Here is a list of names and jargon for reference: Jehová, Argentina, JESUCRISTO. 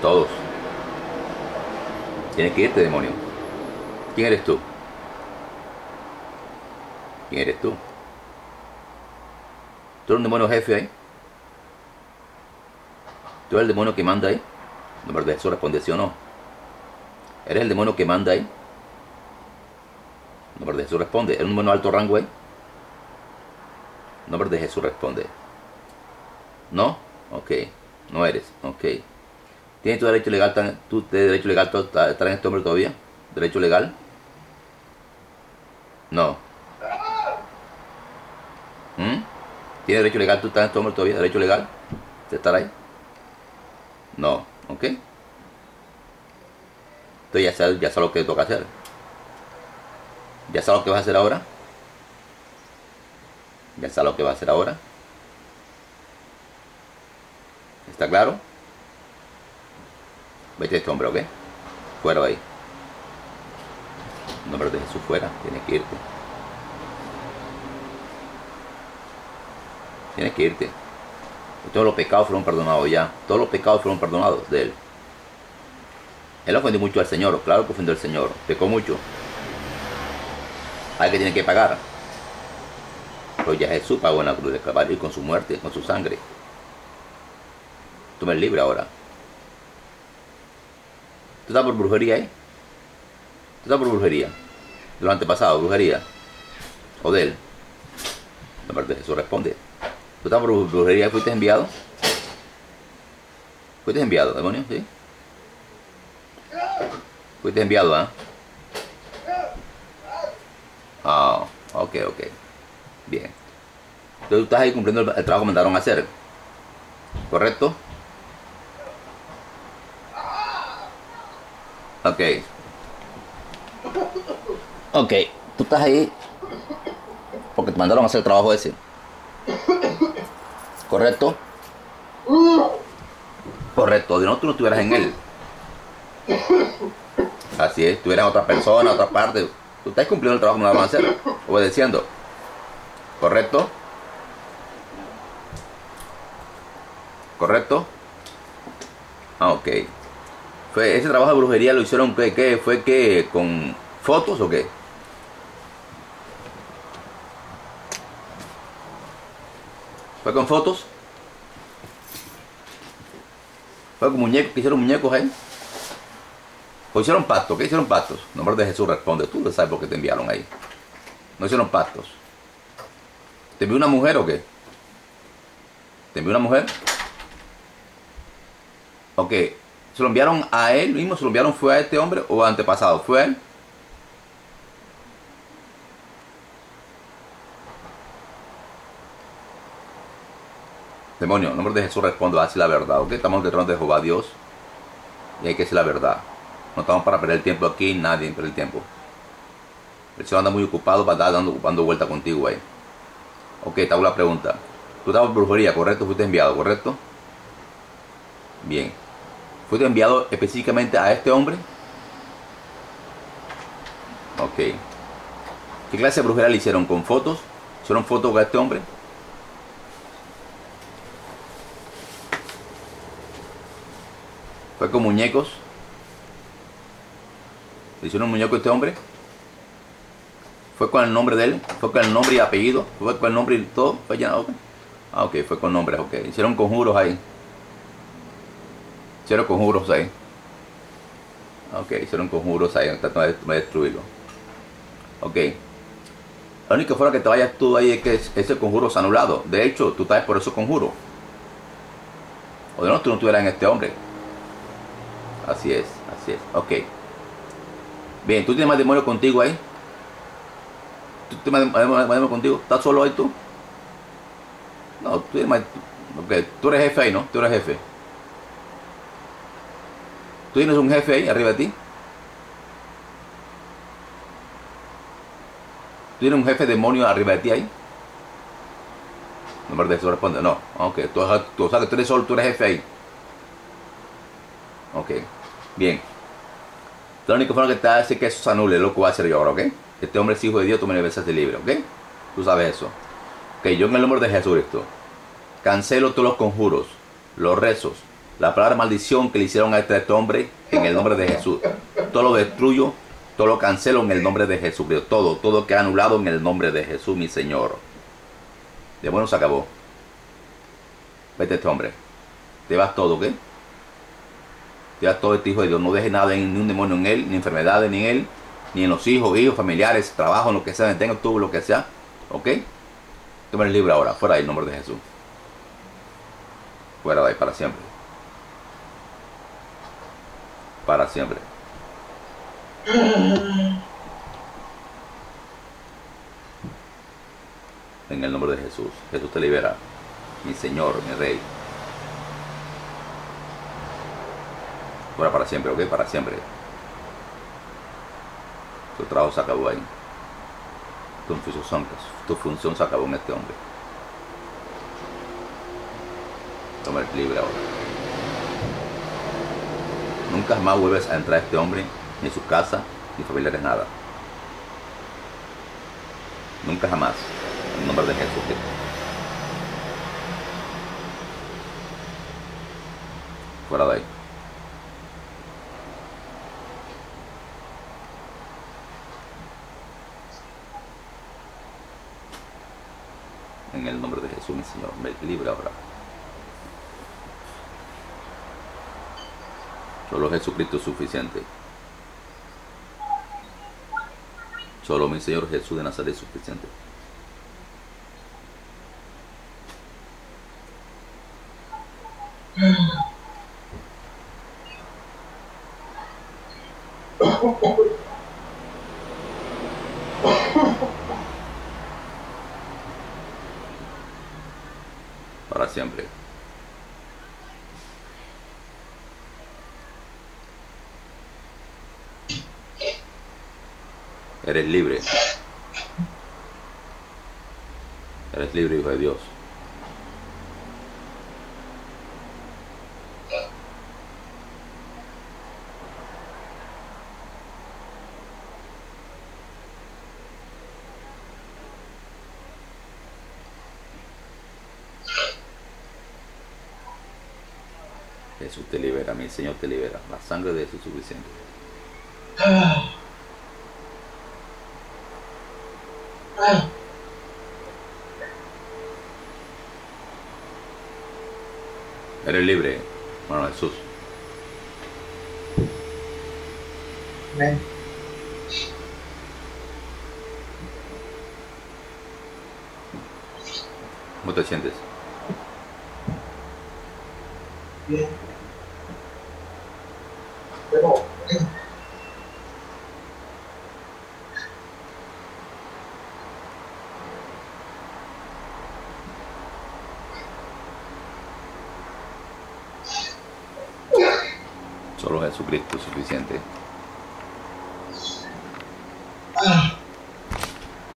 Todos. Tienes que irte, demonio. ¿Quién eres tú? ¿Quién eres tú? ¿Tú eres un demonio jefe ahí? ¿Tú eres el demonio que manda ahí? No, pero Jesús responde sí o no. ¿Eres el demonio que manda ahí? No, pero Jesús responde. ¿Eres un demonio de alto rango ahí? Nombre de Jesús responde. ¿No? Ok. No eres. Ok. ¿Tienes tu derecho legal? ¿Tu derecho legal estar en este hombre todavía? ¿Derecho legal? No. ¿Tienes derecho legal tú estar en este hombre todavía? ¿Derecho legal de estar ahí? No. Ok. Entonces ya sabes lo que te toca hacer. ¿Ya sabes lo que vas a hacer ahora? ¿Ya sabes lo que va a hacer ahora? ¿Está claro? Vete a este hombre, ¿ok? Fuera ahí. En nombre de Jesús, fuera. Tienes que irte. Tienes que irte. Todos los pecados fueron perdonados ya. Todos los pecados fueron perdonados de él. Él ofendió mucho al Señor. Claro que ofendió al Señor. Pecó mucho. Hay que tiene que pagar. Pero ya Jesús pagó en la cruz de Calvario y con su muerte, con su sangre. Tú me eres libre ahora. ¿Tú estás por brujería ahí? ¿Tú estás por brujería? De los antepasados, brujería. O de él. La parte de Jesús responde. ¿Tú estás por brujería y fuiste enviado? ¿Fuiste enviado, demonio? ¿Sí? ¿Fuiste enviado, ah? Ah, ok. Bien. Entonces tú estás ahí cumpliendo el trabajo que mandaron a hacer. ¿Correcto? Ok. Tú estás ahí porque te mandaron a hacer el trabajo ese. ¿Correcto? Correcto. Si no, tú no estuvieras en él. Así es. Estuvieras en otra persona, en otra parte. Tú estás cumpliendo el trabajo que mandaron a hacer. Obedeciendo. ¿Correcto? ¿Correcto? Ah, ok. ¿Ese trabajo de brujería lo hicieron qué? ¿Fue qué? ¿Con fotos o qué? ¿Fue con fotos? ¿Fue con muñecos? ¿Qué hicieron muñecos ahí? ¿O hicieron pactos? ¿Qué hicieron pactos? En nombre de Jesús responde. Tú no sabes por qué te enviaron ahí. No hicieron pactos. ¿Te envió una mujer o qué? ¿Te envió una mujer? Ok. ¿Se lo enviaron a él mismo? ¿Se lo enviaron fue a este hombre o antepasado? ¿Fue a él? Demonio, en nombre de Jesús respondo, así la verdad, ¿ok? Estamos detrás de Jehová Dios y hay que decir la verdad. No estamos para perder el tiempo aquí, nadie pierde el tiempo. El Señor anda muy ocupado para estar dando vuelta contigo ahí. Ok, te hago la pregunta. Tú estabas por brujería, ¿correcto? Fuiste enviado, ¿correcto? Bien. ¿Fuiste enviado específicamente a este hombre? Ok. ¿Qué clase de brujería le hicieron? ¿Con fotos? ¿Hicieron fotos a este hombre? ¿Fue con muñecos? ¿Le hicieron un muñeco a este hombre? ¿Fue con el nombre de él? ¿Fue con el nombre y apellido? ¿Fue con el nombre y todo? ¿Fue llenado? Ah, ok, fue con nombres, ok. Hicieron conjuros ahí. Hicieron conjuros ahí. Ok, hicieron conjuros ahí. Tratando de destruirlo. Ok. La única forma que te vayas tú ahí es que ese conjuro es anulado. De hecho, tú estás por esos conjuros. O de no, tú no estuvieras en este hombre. Así es, así es. Ok. Bien, ¿tú tienes más demonios contigo ahí? ¿Tú tienes más contigo? ¿Estás solo ahí tú? No, tú eres, okay. Tú eres jefe ahí, ¿no? Tú eres jefe. ¿Tú tienes un jefe ahí arriba de ti? ¿Tú tienes un jefe demonio arriba de ti ahí? No me responde, responde. No, ok. Tú, o sea, que tú eres solo, tú eres jefe ahí. Ok, bien. La única forma que te hace es que eso se anule, lo que voy a hacer yo ahora, ¿ok? Este hombre es hijo de Dios, tú me debes hacer libre, ¿ok? Tú sabes eso. Ok, yo en el nombre de Jesucristo cancelo todos los conjuros, los rezos, la palabra maldición que le hicieron a este hombre, en el nombre de Jesús. Todo lo destruyo, todo lo cancelo en el nombre de Jesús. Todo queda anulado en el nombre de Jesús, mi Señor. De bueno se acabó. Vete este hombre. Te vas todo, ¿qué? Te vas todo este hijo de Dios. No dejes nada, ni un demonio en él, ni enfermedades, ni en él, ni en los hijos, familiares, trabajo, en lo que sea, tenga tú, lo que sea. ¿Ok? Tú eres libre ahora. Fuera del nombre de Jesús. Fuera de ahí para siempre. Para siempre. En el nombre de Jesús. Jesús te libera. Mi Señor, mi Rey. Fuera para siempre, ¿ok? Para siempre. Tu trabajo se acabó ahí. Tu función se acabó en este hombre. Toma el libre ahora. Nunca más vuelves a entrar a este hombre, ni su casa, ni familiares, nada. Nunca jamás. En nombre de Jesús. Fuera de ahí. En el nombre de Jesús, mi Señor, me libra ahora. Solo Jesucristo es suficiente. Solo mi Señor Jesús de Nazaret es suficiente. Para siempre. Eres libre. Eres libre, hijo de Dios. Jesús te libera, mi Señor te libera. La sangre de Jesús es suficiente. Eres libre, hermano Jesús. Amén. ¿Cómo te sientes? Bien. Pero solo Jesucristo es suficiente.